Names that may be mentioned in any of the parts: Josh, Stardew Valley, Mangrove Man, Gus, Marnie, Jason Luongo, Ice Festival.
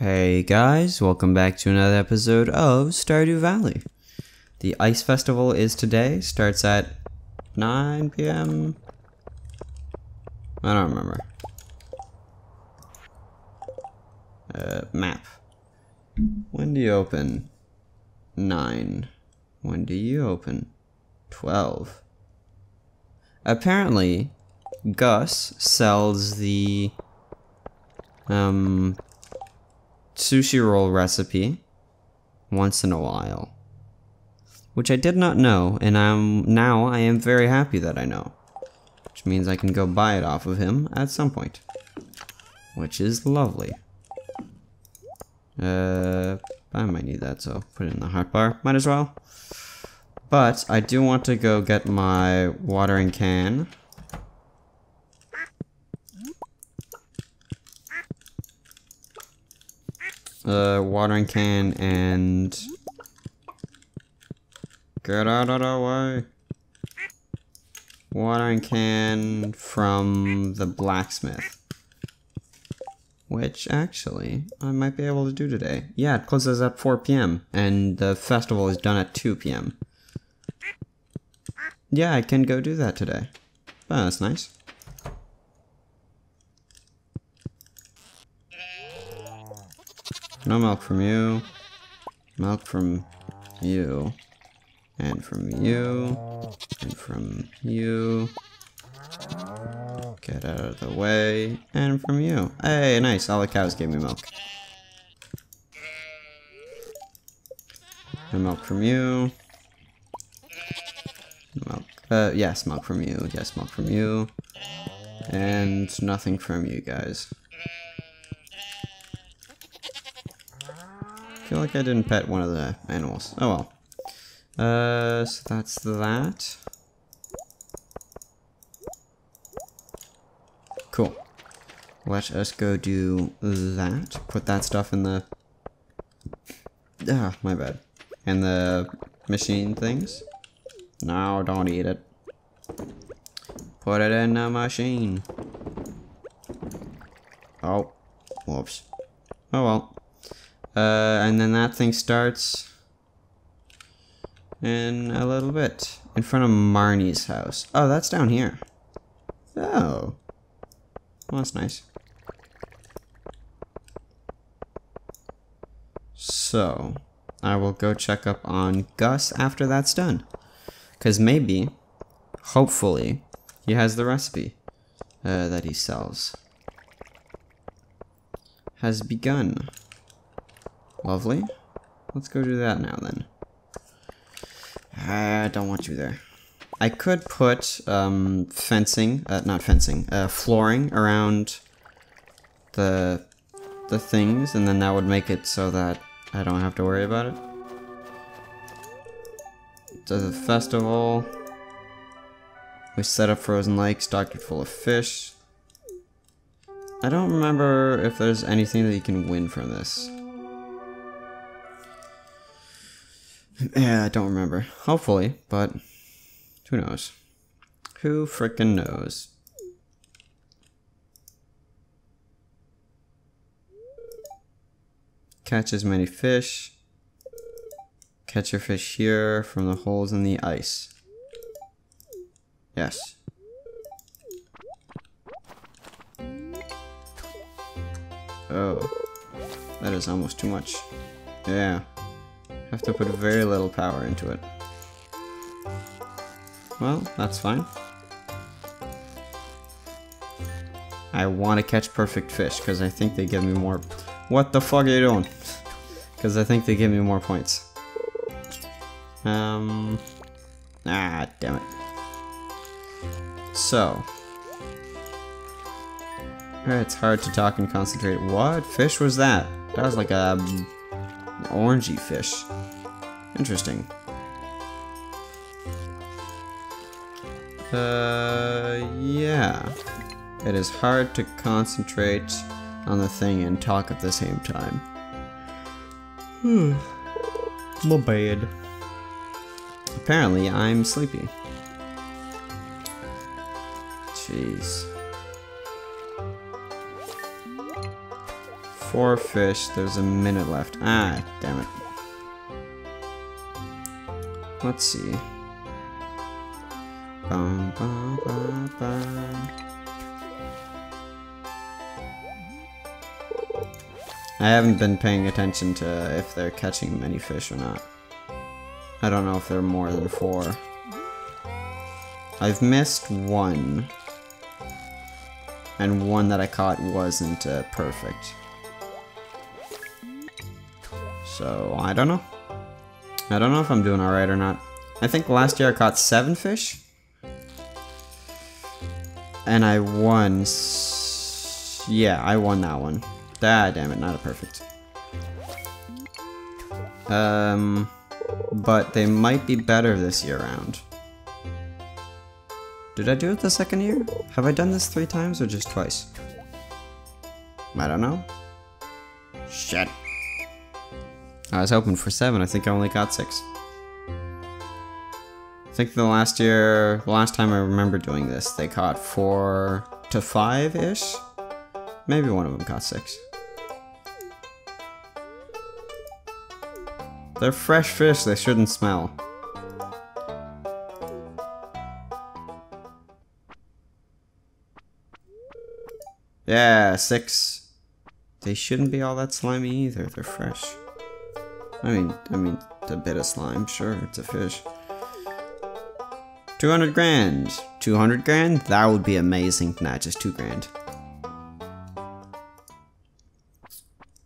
Hey guys, welcome back to another episode of Stardew Valley. The Ice Festival is today, starts at 9 p.m. I don't remember. Map. When do you open? 9. When do you open? 12. Apparently, Gus sells the sushi roll recipe once in a while, which I did not know, and I am very happy that I know, which means I can go buy it off of him at some point, which is lovely. I might need that, so put it in the hotbar, might as well. But I do want to go get my watering can. Watering can and... Get out of the way! Watering can from the blacksmith. Which, actually, I might be able to do today. Yeah, it closes at 4 p.m. and the festival is done at 2 p.m. Yeah, I can go do that today. Oh, that's nice. No milk from you, milk from you, and from you, and from you, get out of the way, and from you. Hey, nice, all the cows gave me milk. No milk from you, milk, yes, milk from you, yes, milk from you, and nothing from you guys. I feel like I didn't pet one of the animals. Oh well. So that's that. Cool. Let us go do that. Put that stuff in the... Ah, my bad. And the machine things. No, don't eat it. Put it in the machine. Oh. Whoops. Oh well. And then that thing starts in a little bit. In front of Marnie's house. Oh, that's down here. Oh. Well, that's nice. So, I will go check up on Gus after that's done. Because maybe, hopefully, he has the recipe that he sells. Has begun. Lovely. Let's go do that now, then. I don't want you there. I could put fencing, not fencing, flooring around the things, and then that would make it so that I don't have to worry about it. To the festival. We set up frozen lakes, stocked it full of fish. I don't remember if there's anything that you can win from this. Yeah, I don't remember. Hopefully, but who knows? Who frickin' knows? Catch as many fish. Catch your fish here from the holes in the ice. Yes. Oh. That is almost too much. Yeah. Have to put very little power into it. Well, that's fine. I want to catch perfect fish because I think they give me more... What the fuck are you doing? Because I think they give me more points. Ah, damn it. So. It's hard to talk and concentrate. What fish was that? That was like a... orangey fish. Interesting. Yeah. It is hard to concentrate on the thing and talk at the same time. Hmm. My bad. Apparently, I'm sleepy. Jeez. 4 fish. There's a minute left. Ah, damn it. Let's see. Bum, bum, bum, bum. I haven't been paying attention to if they're catching many fish or not. I don't know if there are more than 4. I've missed 1. And 1 that I caught wasn't perfect. So, I don't know. I don't know if I'm doing alright or not. I think last year I caught 7 fish. And I won... yeah, I won that one. Ah, damn it, not a perfect. But they might be better this year round. Did I do it the second year? Have I done this 3 times or just twice? I don't know. Shit. I was hoping for 7, I think I only got 6. I think the last time I remember doing this, they caught 4 to 5-ish? Maybe one of them caught 6. They're fresh fish, they shouldn't smell. Yeah, 6. They shouldn't be all that slimy either, they're fresh. I mean, a bit of slime, sure, it's a fish. 200 grand! 200 grand? That would be amazing. Nah, just 2 grand.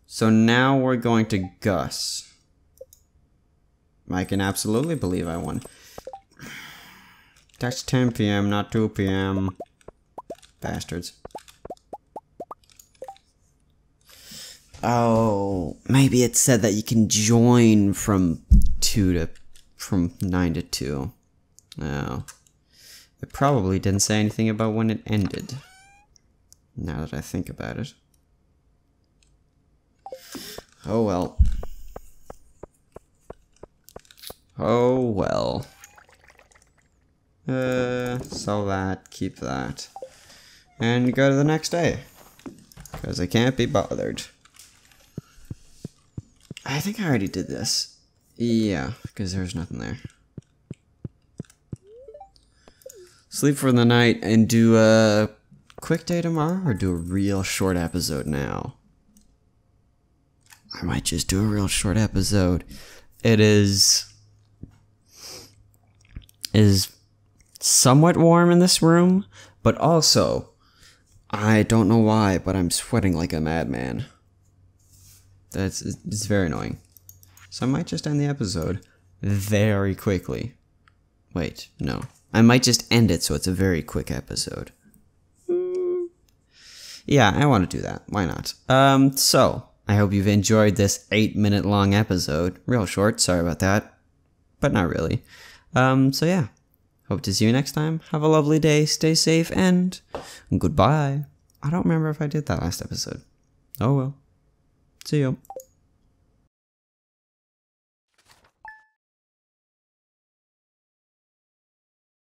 So now we're going to Gus. I can absolutely believe I won. That's 10 PM, not 2 PM. Bastards. Oh, maybe it said that you can join from 9 to 2. Oh. It probably didn't say anything about when it ended. Now that I think about it. Oh well. Oh well. Sell that, keep that. And go to the next day. Because I can't be bothered. I think I already did this. Yeah, because there's nothing there. Sleep for the night and do a quick day tomorrow, or do a real short episode now? I might just do a real short episode. It is somewhat warm in this room, but also, I don't know why, but I'm sweating like a madman. It's very annoying. So I might just end the episode very quickly. Wait, no. I might just end it so it's a very quick episode. Yeah, I want to do that. Why not? So, I hope you've enjoyed this 8-minute long episode. Real short, sorry about that. But not really. So yeah. Hope to see you next time. Have a lovely day, stay safe, and goodbye. I don't remember if I did that last episode. Oh well. See you.